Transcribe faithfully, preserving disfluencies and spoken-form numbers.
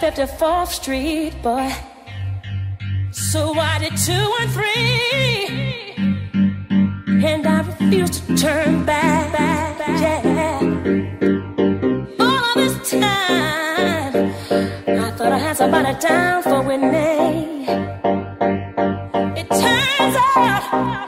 fifty-fourth Street, boy. So I did two and three, and I refused to turn back, back, back. Yeah. All of this time, I thought I had somebody down for winning. It turns out